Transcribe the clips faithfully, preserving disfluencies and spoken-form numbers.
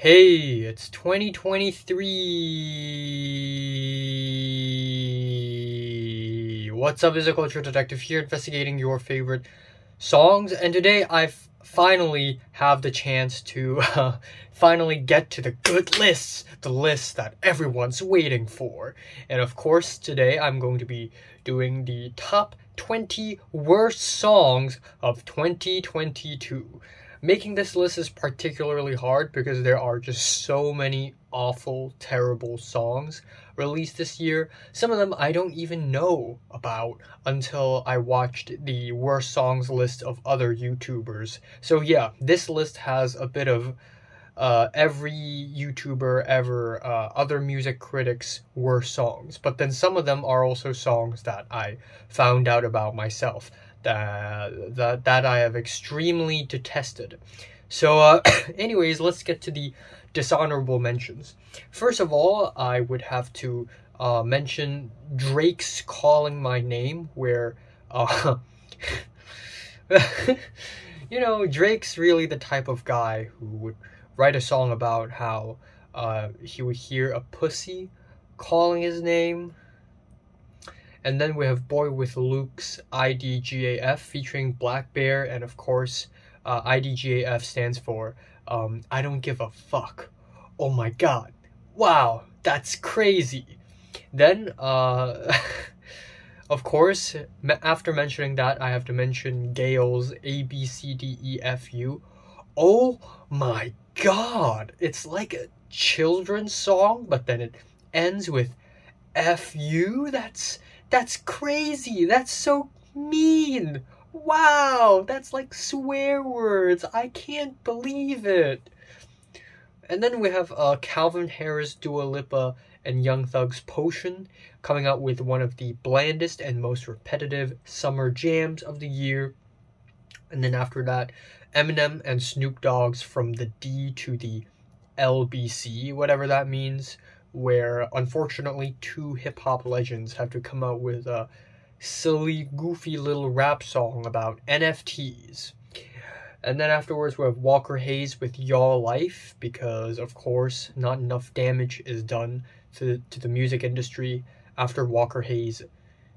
Hey, it's twenty twenty-three. What's up, is a cultural detective here investigating your favorite songs, and today I finally have the chance to uh, finally get to the good lists, the lists that everyone's waiting for. And of course, today I'm going to be doing the top twenty worst songs of twenty twenty-two. Making this list is particularly hard because there are just so many awful, terrible songs released this year. Some of them I don't even know about until I watched the worst songs list of other YouTubers. So yeah, this list has a bit of uh, every YouTuber ever, uh, other music critics' worst songs. But then some of them are also songs that I found out about myself. That, that, that I have extremely detested. So uh, anyways, let's get to the dishonorable mentions. First of all, I would have to uh, mention Drake's Calling My Name, where, uh, you know, Drake's really the type of guy who would write a song about how uh, he would hear a pussy calling his name. And then we have Boywithluke's I D G A F featuring Black Bear, and of course, uh, I D G A F stands for um, I Don't Give a Fuck. Oh my god. Wow, that's crazy. Then, uh, of course, after mentioning that, I have to mention Gayle's A B C D E F U. Oh my god. It's like a children's song, but then it ends with F U? That's... That's crazy! That's so mean! Wow! That's like swear words! I can't believe it! And then we have uh, Calvin Harris, Dua Lipa, and Young Thug's Potion coming out with one of the blandest and most repetitive summer jams of the year. And then after that, Eminem and Snoop Dogg's From the D to the L B C, whatever that means, where unfortunately two hip-hop legends have to come out with a silly, goofy little rap song about N F Ts. And then afterwards we have Walker Hayes with Y'all Life, because of course not enough damage is done to, to the music industry after Walker Hayes'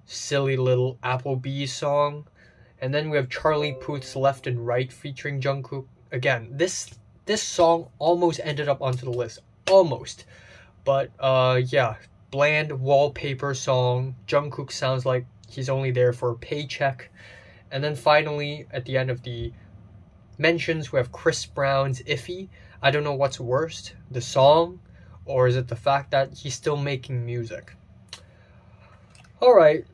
silly little Applebee's song. And then we have Charlie Puth's Left and Right featuring Jungkook. Again, this, this song almost ended up onto the list. Almost. But, uh, yeah, bland wallpaper song. Jungkook sounds like he's only there for a paycheck. And then finally, at the end of the mentions, we have Chris Brown's Iffy. I don't know what's worst, the song, or is it the fact that he's still making music? Alright,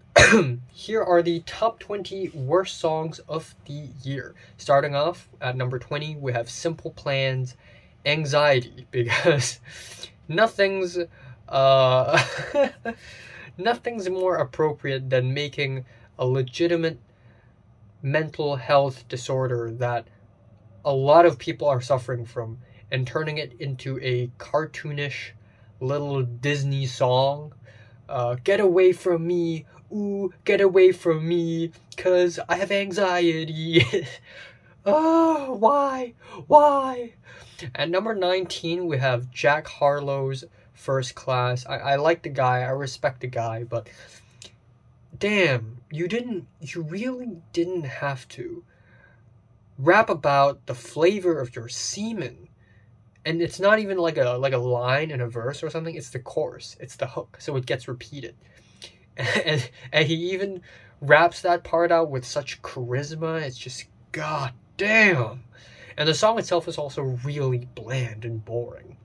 here are the top twenty worst songs of the year. Starting off at number twenty, we have Simple Plan's Anxiety, because... Nothing's, uh, nothing's more appropriate than making a legitimate mental health disorder that a lot of people are suffering from and turning it into a cartoonish little Disney song. Uh, get away from me, ooh, get away from me, 'cause I have anxiety. Oh, why? Why? At number nineteen, we have Jack Harlow's First Class. I, I like the guy. I respect the guy. But damn, you didn't, you really didn't have to rap about the flavor of your semen. And it's not even like a, like a line in a verse or something. It's the chorus. It's the hook. So it gets repeated. And, and he even raps that part out with such charisma. It's just, god damn. And the song itself is also really bland and boring.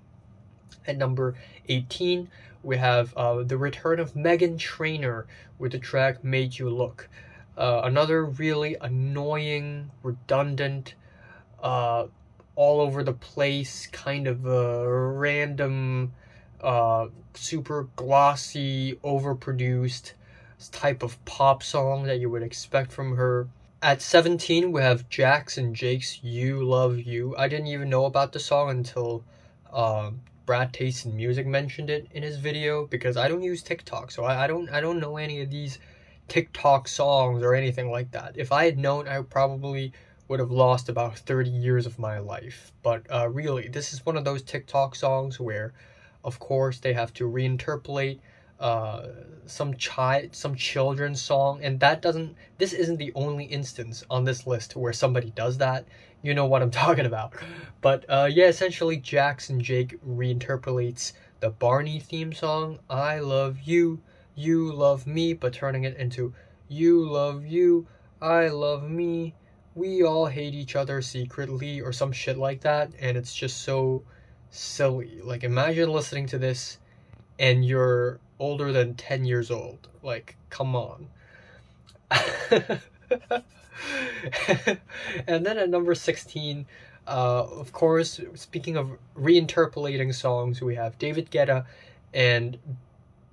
At number eighteen, we have uh, the return of Meghan Trainor with the track Made You Look. Uh, another really annoying, redundant, uh, all over the place, kind of a random, uh, super glossy, overproduced type of pop song that you would expect from her. At seventeen, we have Jax and Jake's You Love You. I didn't even know about the song until uh, Brad Tate and Music mentioned it in his video, because I don't use TikTok, so I, I don't I don't know any of these TikTok songs or anything like that. If I had known, I probably would have lost about thirty years of my life. But uh, really, this is one of those TikTok songs where, of course, they have to reinterpolate uh, some child, some children's song, and that doesn't. This isn't the only instance on this list where somebody does that. You know what I'm talking about. But uh, yeah, essentially, Jax and Jake reinterpolates the Barney theme song, "I love you, you love me," but turning it into "You love you, I love me, we all hate each other secretly," or some shit like that. And it's just so silly. Like, imagine listening to this and you're older than ten years old. Like, come on. And then at number sixteen, uh, of course, speaking of reinterpolating songs, we have David Guetta and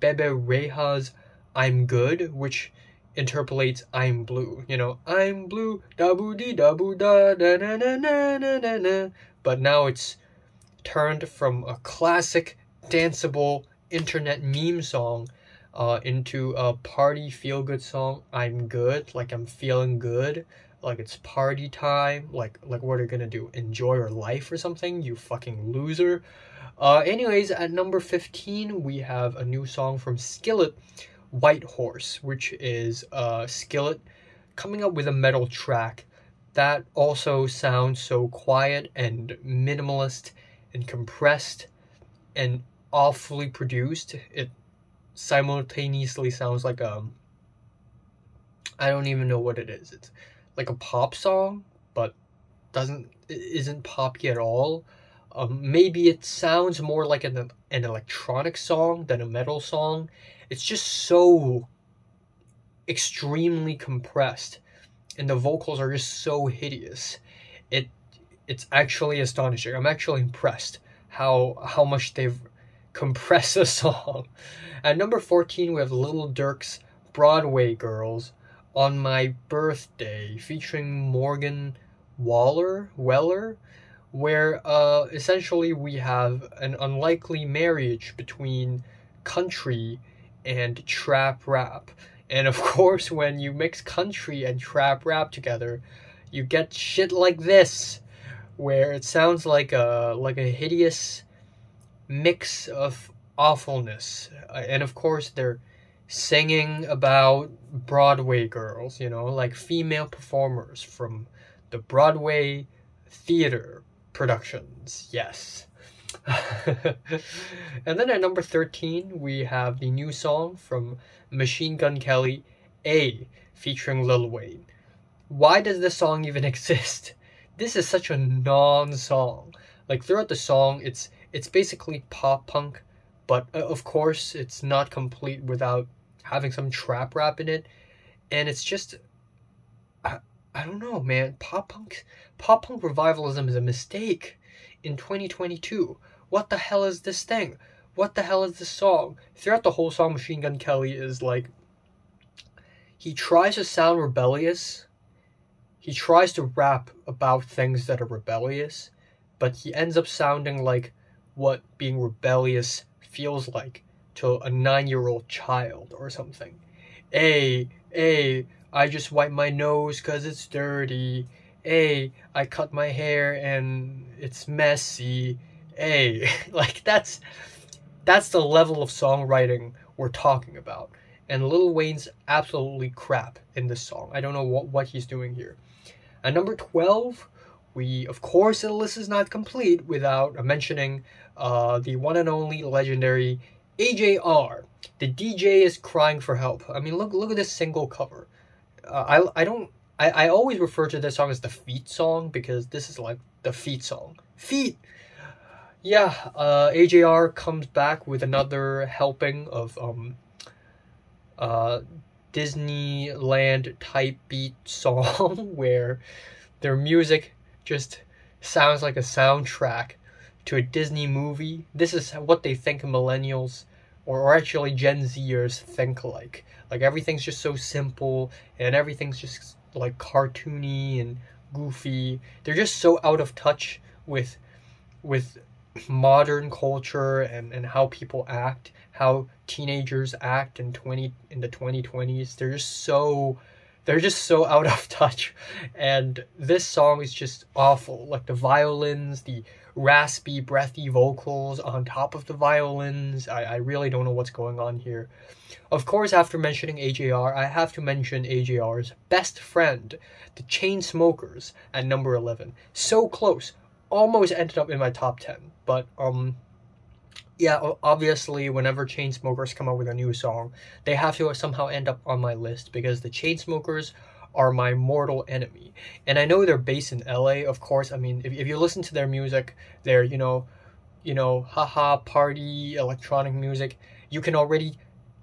Bebe Rexha's "I'm Good," which interpolates "I'm blue." You know, "I'm blue, da boo dee da boo da da na na na na na." But now it's turned from a classic, danceable internet meme song uh, into a party feel-good song, "I'm Good," like I'm feeling good, like it's party time, like like what are you gonna do, enjoy your life or something, you fucking loser. Uh, anyways, at number fifteen, we have a new song from Skillet, "White Horse," which is uh, Skillet coming up with a metal track that also sounds so quiet and minimalist and compressed and awfully produced. It simultaneously sounds like a, I don't even know what it is. It's like a pop song, but doesn't, it isn't poppy at all. Um, maybe it sounds more like an, an electronic song than a metal song. It's just so extremely compressed, and the vocals are just so hideous. It it's actually astonishing. I'm actually impressed how how much they've compressed a song. At number fourteen, we have Lil Durk's "Broadway Girls," "On My Birthday," featuring Morgan Waller Weller, where uh, essentially we have an unlikely marriage between country and trap rap. And of course, when you mix country and trap rap together, you get shit like this, where it sounds like a like a hideous mix of awfulness. And of course, they're singing about Broadway girls, you know, like female performers from the Broadway theater productions. Yes. And then at number thirteen, we have the new song from Machine Gun Kelly, "A," featuring Lil Wayne. Why does this song even exist? This is such a non-song. Like, throughout the song, it's it's basically pop punk, but uh, of course it's not complete without having some trap rap in it. And it's just, I, I don't know, man. Pop punk, pop punk revivalism is a mistake in twenty twenty-two. What the hell is this thing? What the hell is this song? Throughout the whole song, Machine Gun Kelly is like, he tries to sound rebellious. He tries to rap about things that are rebellious, but he ends up sounding like what being rebellious feels like to a nine-year-old child or something. "Ay, ay, I just wipe my nose 'cause it's dirty. Ay, I cut my hair and it's messy. Ay." Like, that's that's the level of songwriting we're talking about. And Lil Wayne's absolutely crap in this song. I don't know what, what he's doing here. At number twelve, we, of course, the list is not complete without mentioning uh, the one and only legendary A J R. The D J is crying for help. I mean, look look at this single cover. Uh, I, I don't... I, I always refer to this song as the feat song, because this is like the feat song. Feat! Yeah, uh, A J R comes back with another helping of um, uh, Disneyland-type beat song, where their music just sounds like a soundtrack to a Disney movie. This is what they think millennials, or, or actually Gen Zers, think like. Like, everything's just so simple, and everything's just like cartoony and goofy. They're just so out of touch with with modern culture and and how people act, how teenagers act in twenty in the twenty twenties. They're just so they're just so out of touch, and this song is just awful. Like the violins, the raspy, breathy vocals on top of the violins. I, I really don't know what's going on here. Of course, after mentioning A J R, I have to mention A J R's best friend, The Chainsmokers, at number eleven. So close. Almost ended up in my top ten, but um, yeah, obviously whenever Chainsmokers come out with a new song, they have to somehow end up on my list because the Chainsmokers are my mortal enemy. And I know they're based in L A, of course. I mean, if, if you listen to their music, their, you know, you know, haha, party, electronic music, you can already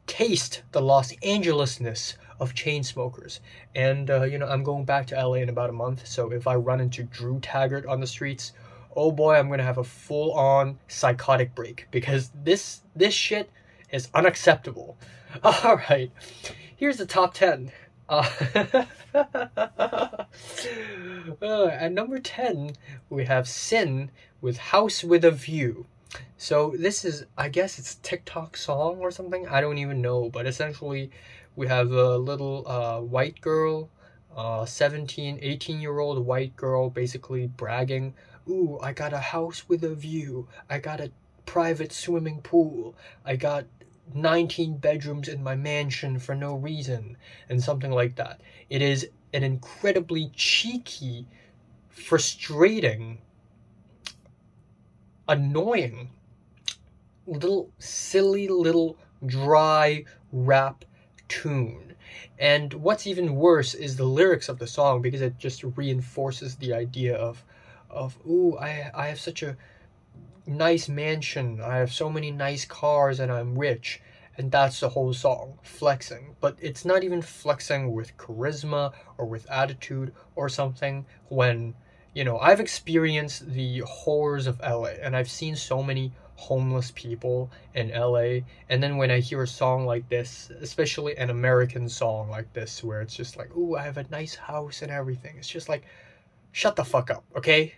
taste the Los Angeles-ness of Chainsmokers. And, uh, you know, I'm going back to L A in about a month, so if I run into Drew Taggart on the streets, oh boy, I'm gonna have a full-on psychotic break, because this, this shit is unacceptable. Alright, here's the top ten. Uh, uh, at number ten, we have Sin with House With A View. So this is, I guess it's TikTok song or something, I don't even know, but essentially we have a little uh, white girl, uh, seventeen, eighteen year old white girl basically bragging, ooh, I got a house with a view, I got a private swimming pool, I got nineteen bedrooms in my mansion for no reason, and something like that. It is an incredibly cheeky, frustrating, annoying, little silly, little dry rap tune. And what's even worse is the lyrics of the song, because it just reinforces the idea of of ooh, I I have such a nice mansion, I have so many nice cars, and I'm rich. And that's the whole song, flexing. But it's not even flexing with charisma or with attitude or something, when, you know, I've experienced the horrors of L A, and I've seen so many homeless people in L A, and then when I hear a song like this, especially an American song like this, where it's just like, ooh, I have a nice house and everything, it's just like, shut the fuck up, okay?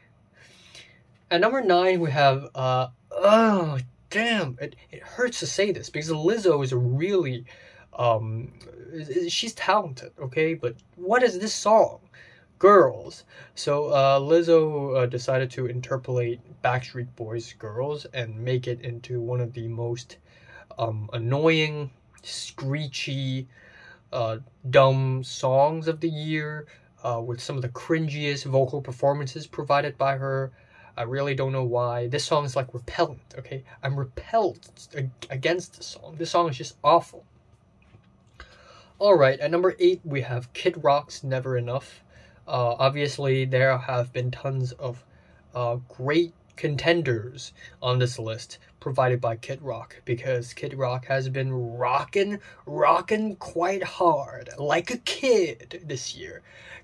At number nine, we have, uh, oh, damn, it, it hurts to say this, because Lizzo is a really, um, she's talented, okay? But what is this song? Girls. So uh, Lizzo uh, decided to interpolate Backstreet Boys' Girls and make it into one of the most um, annoying, screechy, uh, dumb songs of the year, uh, with some of the cringiest vocal performances provided by her. I really don't know why. This song is like repellent, okay? I'm repelled against this song. This song is just awful. Alright, at number eight, we have Kid Rock's Never Enough. Uh, obviously, there have been tons of uh, great contenders on this list provided by Kid Rock, because Kid Rock has been rockin', rockin' quite hard, like a kid this year.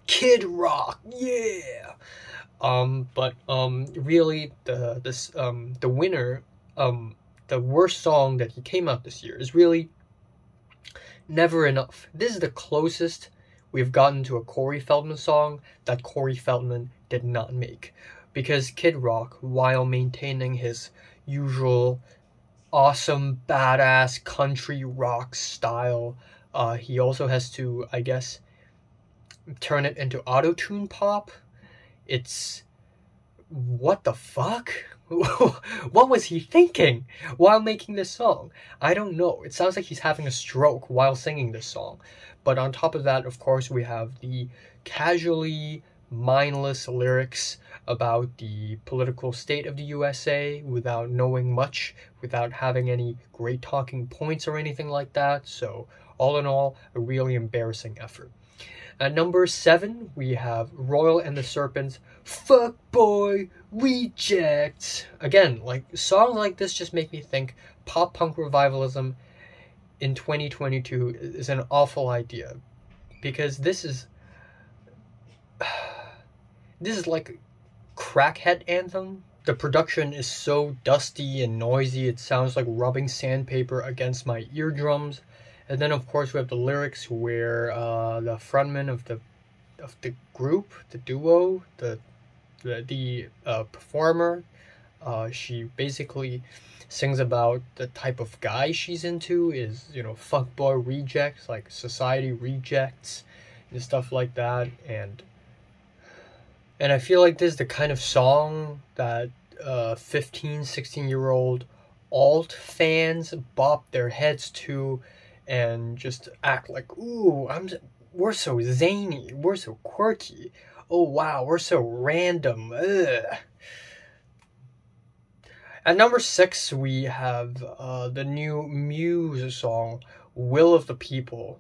Kid Rock, yeah! Um, but um, really, the this um, the winner, um, the worst song that he came out this year is really Never Enough. This is the closest we've gotten to a Corey Feldman song that Corey Feldman did not make, because Kid Rock, while maintaining his usual awesome, badass country rock style, uh, he also has to, I guess, turn it into auto-tune pop. It's... what the fuck? What was he thinking while making this song? I don't know. It sounds like he's having a stroke while singing this song. But on top of that, of course, we have the casually mindless lyrics about the political state of the U S A without knowing much, without having any great talking points or anything like that. So all in all, a really embarrassing effort. At number seven, we have Royal and the Serpent's Fuck Boy Reject. Again, like, songs like this just make me think pop punk revivalism in twenty twenty-two is an awful idea, because this is this is like crackhead anthem. The production is so dusty and noisy, it sounds like rubbing sandpaper against my eardrums. And then, of course, we have the lyrics where uh, the frontman of the of the group, the duo, the the, the uh, performer, uh, she basically sings about the type of guy she's into is, you know, fuckboy rejects, like society rejects, and stuff like that. And and I feel like this is the kind of song that uh, fifteen, sixteen-year-old alt fans bop their heads to and just act like, ooh, I'm, we're so zany, we're so quirky, oh wow, we're so random, ugh. At number six, we have uh, the new Muse song, Will of the People.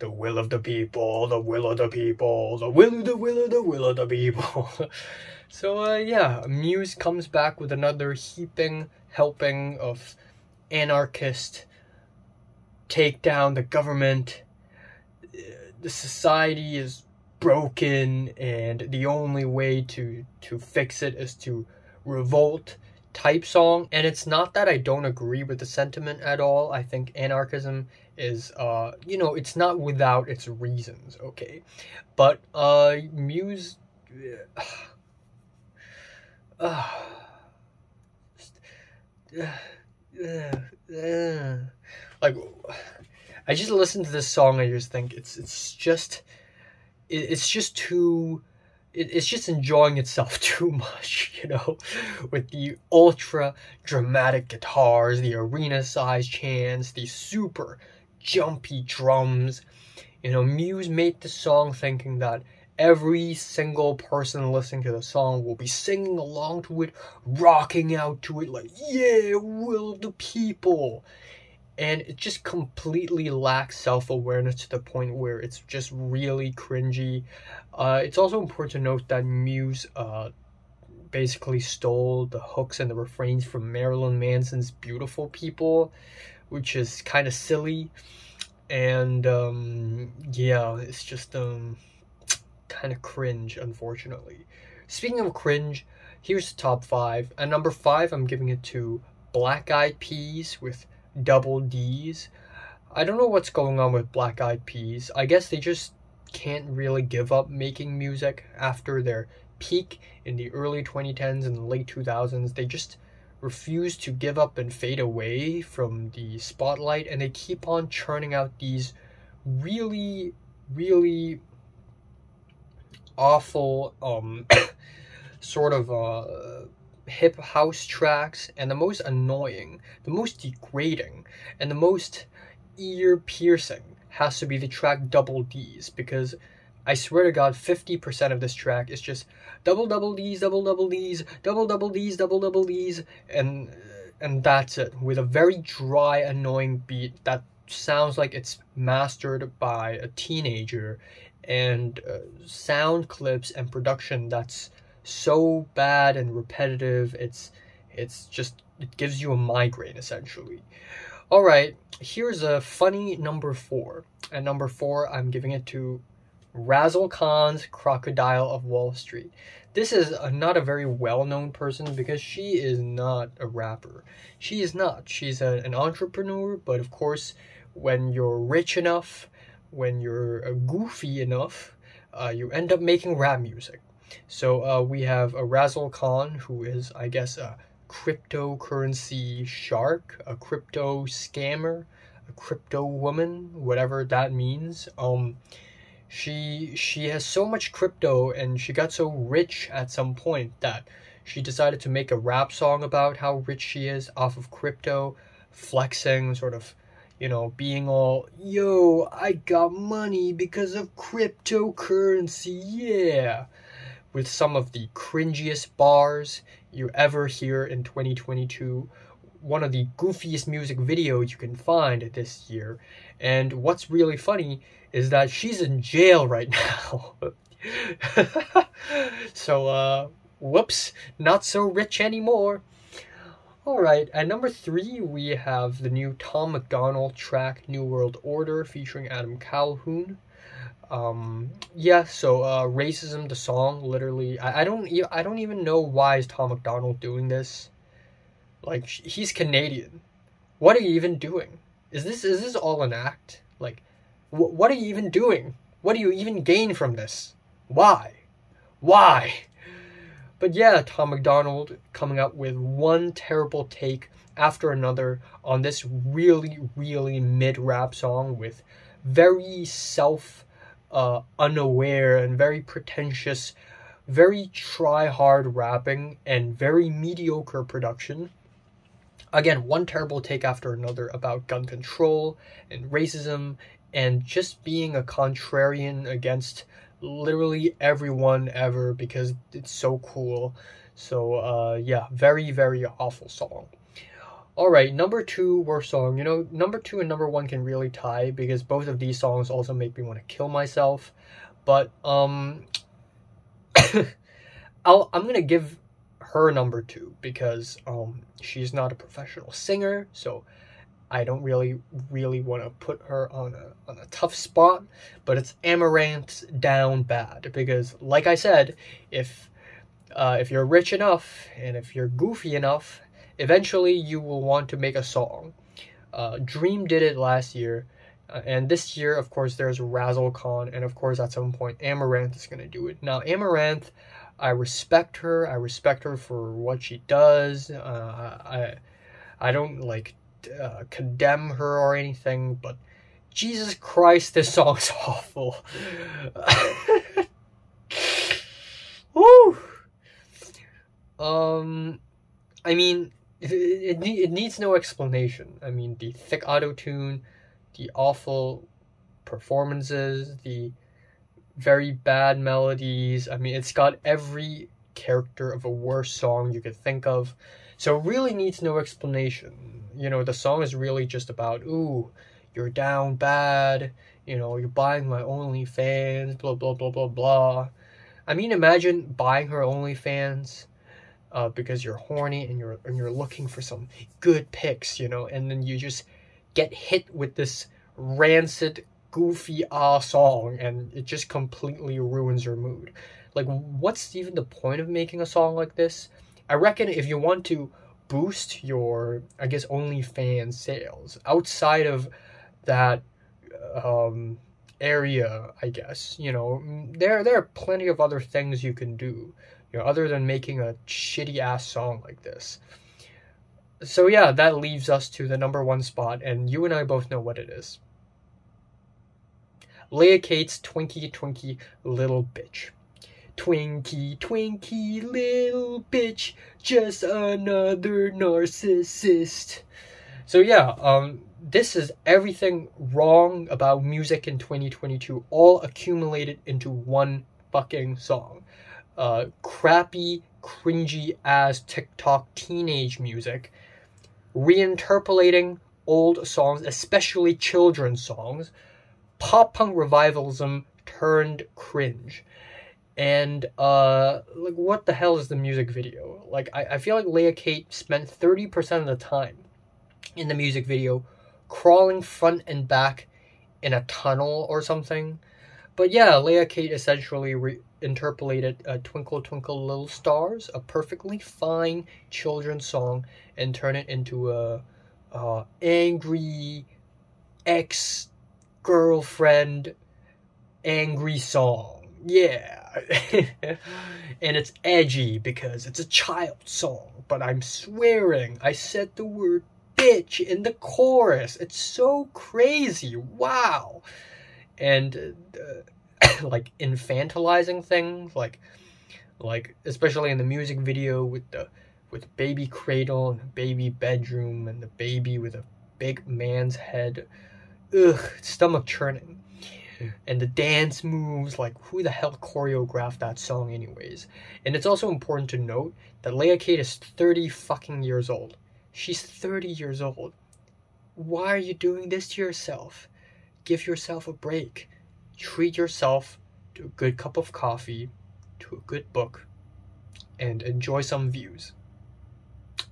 The will of the people, the will of the people, the will of the will of the will of the people. So uh, yeah, Muse comes back with another heaping helping of anarchist, take down the government, the society is broken, and the only way to, to fix it is to revolt type song. And it's not that I don't agree with the sentiment at all. I think anarchism is uh you know, it's not without its reasons, okay, but uh Muse uh, uh, uh, uh, like I just listened to this song, I just think it's it's just it, it's just too it's just enjoying itself too much, you know, with the ultra dramatic guitars, the arena size chants, the super jumpy drums. You know, Muse made the song thinking that every single person listening to the song will be singing along to it, rocking out to it like, yeah, will the people. And it just completely lacks self-awareness to the point where it's just really cringy. Uh, it's also important to note that Muse uh, basically stole the hooks and the refrains from Marilyn Manson's Beautiful People, which is kind of silly. And um, yeah, it's just um, kind of cringe, unfortunately. Speaking of cringe, here's the top five. At number five, I'm giving it to Black Eyed Peas with Double D's. I don't know what's going on with Black Eyed Peas. I guess they just can't really give up making music after their peak in the early twenty tens and the late two thousands. They just refuse to give up and fade away from the spotlight, and they keep on churning out these really, really awful um sort of uh hip house tracks, and the most annoying, the most degrading, and the most ear piercing has to be the track Double D's, because I swear to God, fifty percent of this track is just double double D's, double double D's, double double D's, double double D's, and and that's it, with a very dry, annoying beat that sounds like it's mastered by a teenager, and uh, sound clips and production that's so bad and repetitive, it's it's just, it gives you a migraine essentially. All right, here's a funny number four. At number four, I'm giving it to Razzlekhan's Crocodile of Wall Street. This is a, not a very well-known person because she is not a rapper. She is not. She's a, an entrepreneur, but of course, when you're rich enough, when you're uh, goofy enough, uh, you end up making rap music. So uh, we have a Razzlekhan, who is, I guess, a cryptocurrency shark, a crypto scammer, a crypto woman, whatever that means. Um, she she has so much crypto, and she got so rich at some point that she decided to make a rap song about how rich she is off of crypto, flexing, sort of, you know, being all, yo, I got money because of cryptocurrency, yeah, with some of the cringiest bars you ever hear in twenty twenty-two, one of the goofiest music videos you can find this year. And what's really funny is that she's in jail right now. So, uh, whoops, not so rich anymore. All right, at number three, we have the new Tom MacDonald track, New World Order, featuring Adam Calhoun. Um, yeah, so, uh, Racism, the song, literally, I, I don't, I don't even know why is Tom MacDonald doing this. Like, he's Canadian. What are you even doing? Is this, is this all an act? Like, wh what are you even doing? What do you even gain from this? Why? Why? But yeah, Tom MacDonald coming up with one terrible take after another on this really, really mid-rap song with very self uh, unaware and very pretentious, very try hard rapping and very mediocre production. Again, one terrible take after another about gun control and racism and just being a contrarian against literally everyone ever because it's so cool. So uh, yeah, very, very awful song. Alright, number two worst song. You know, number two and number one can really tie because both of these songs also make me want to kill myself. But um, I'll, I'm going to give her number two because um, she's not a professional singer. So I don't really, really want to put her on a, on a tough spot. But it's Amaranth's Down Bad because, like I said, if, uh, if you're rich enough and if you're goofy enough, eventually you will want to make a song. Uh, Dream did it last year, uh, and this year, of course, there's Razzlekhan, and of course, at some point, Amaranth is going to do it. Now, Amaranth, I respect her. I respect her for what she does. Uh, I, I don't, like, uh, condemn her or anything, but Jesus Christ, this song's awful. Woo! Um, I mean... It, it, it needs no explanation. I mean, the thick auto-tune, the awful performances, the very bad melodies. I mean, it's got every character of a worst song you could think of. So it really needs no explanation. You know, the song is really just about, ooh, you're down bad, you know, you're buying my OnlyFans, blah, blah, blah, blah, blah. I mean, imagine buying her OnlyFans. Uh, because you're horny and you're and you're looking for some good pics, you know, and then you just get hit with this rancid, goofy ah song, and it just completely ruins your mood. Like, what's even the point of making a song like this? I reckon if you want to boost your, I guess, OnlyFans sales outside of that um, area, I guess, you know, there there are plenty of other things you can do. You know, other than making a shitty ass song like this. So yeah, that leaves us to the number one spot, and you and I both know what it is. Leah Kate's Twinkie Twinkie Little Bitch. Twinkie Twinkie Little Bitch, just another narcissist. So yeah, um, this is everything wrong about music in twenty twenty-two, all accumulated into one fucking song. Uh, crappy, cringy ass TikTok teenage music, reinterpolating old songs, especially children's songs, pop punk revivalism turned cringe. And uh, like, what the hell is the music video? Like, I, I feel like Leah Kate spent thirty percent of the time in the music video crawling front and back in a tunnel or something. But yeah, Leah Kate essentially re interpolated uh, Twinkle Twinkle Little Stars, a perfectly fine children's song, and turn it into a uh, angry ex-girlfriend angry song. Yeah. And it's edgy because it's a child song, but I'm swearing I said the word bitch in the chorus. It's so crazy. Wow. And uh, like infantilizing things, like like especially in the music video with the with baby cradle and the baby bedroom and the baby with a big man's head, ugh, stomach churning, and the dance moves. Like, who the hell choreographed that song anyways? And it's also important to note that Leah Kate is thirty fucking years old. She's thirty years old. Why are you doing this to yourself? Give yourself a break. Treat yourself to a good cup of coffee, to a good book, and enjoy some views.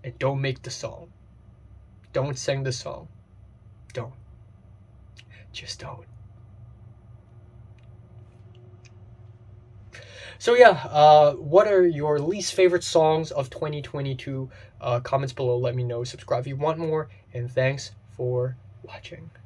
And don't make the song. Don't sing the song. Don't. Just don't. So yeah, uh, what are your least favorite songs of twenty twenty-two? Uh, comments below, let me know. Subscribe if you want more, and thanks for watching.